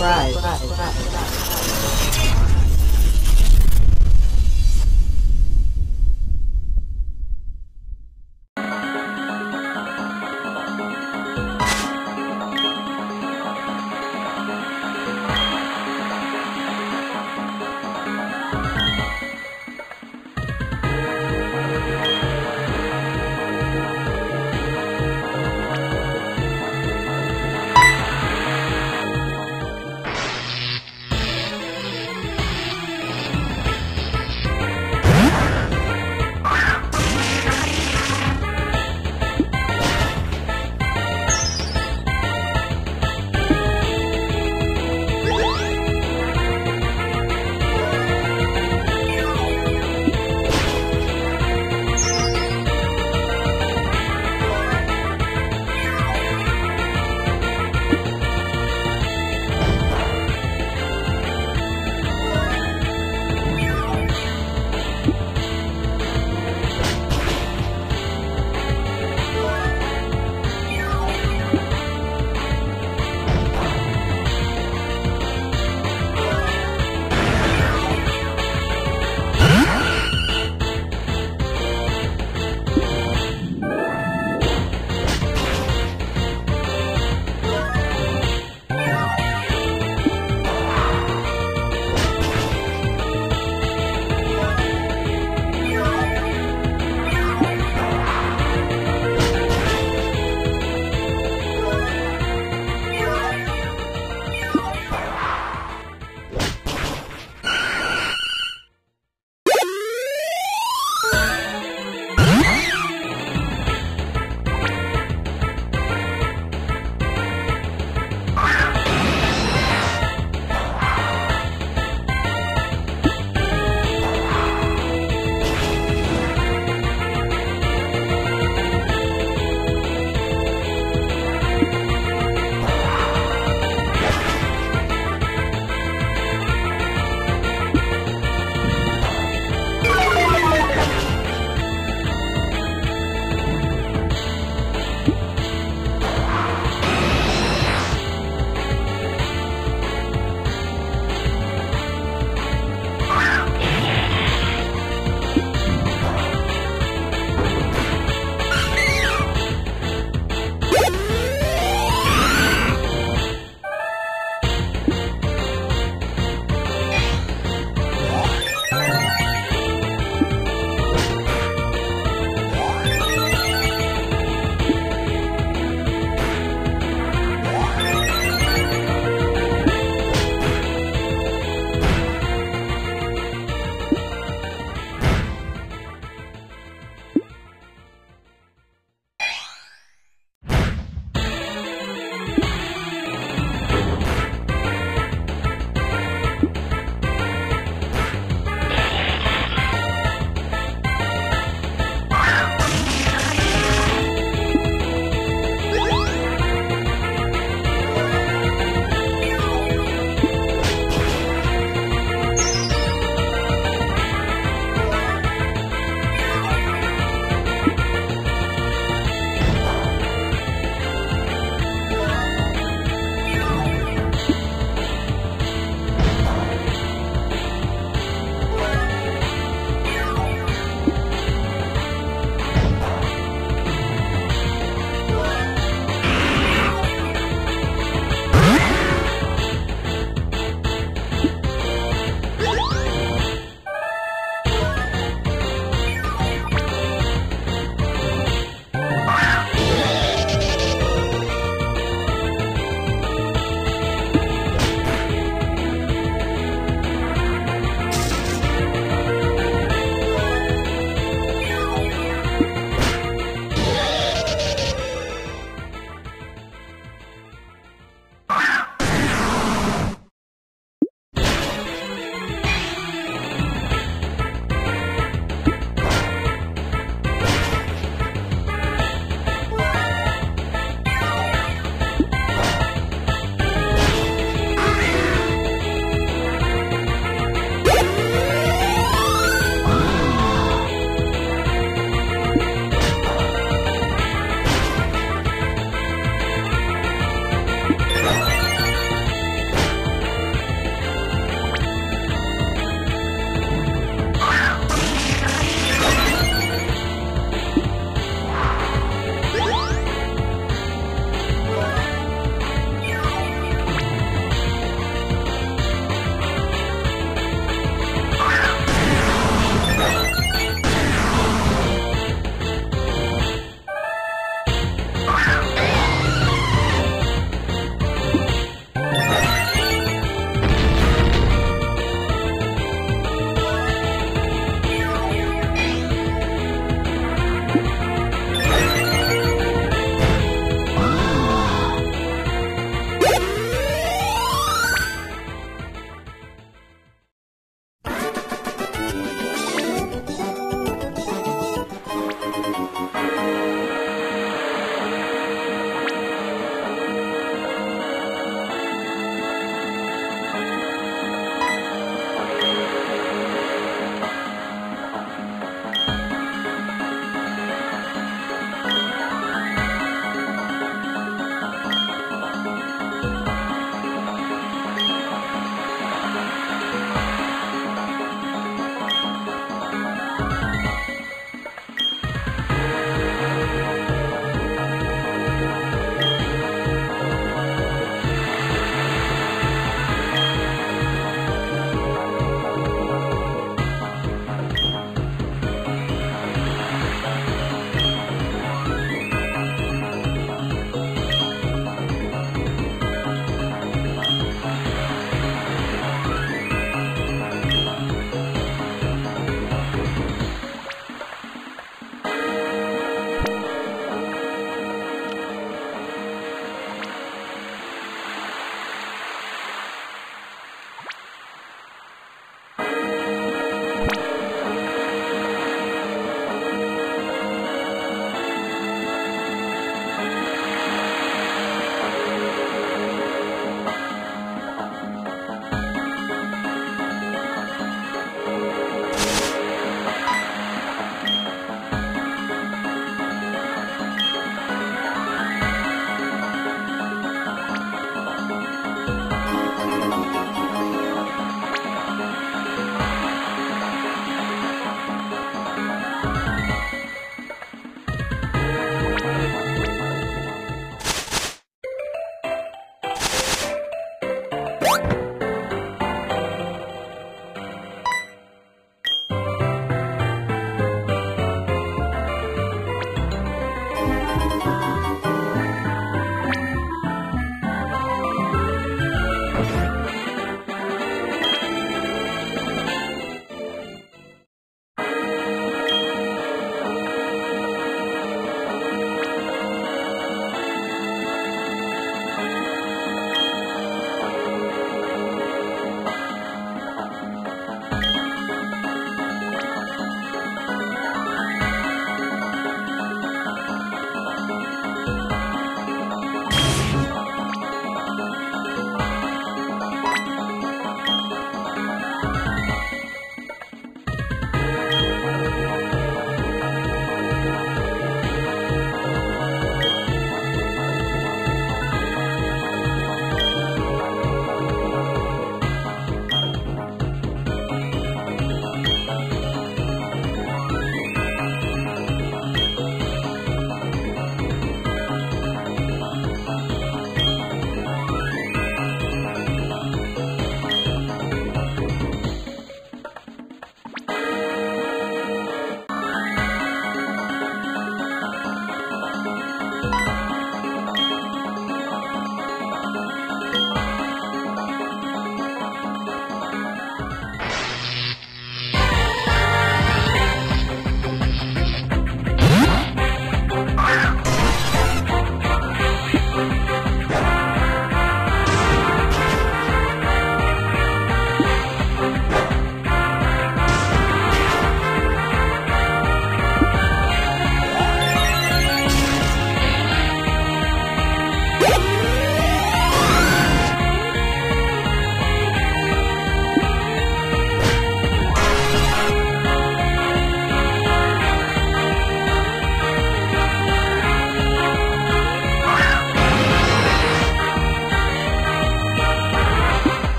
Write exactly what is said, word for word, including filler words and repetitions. Surprise.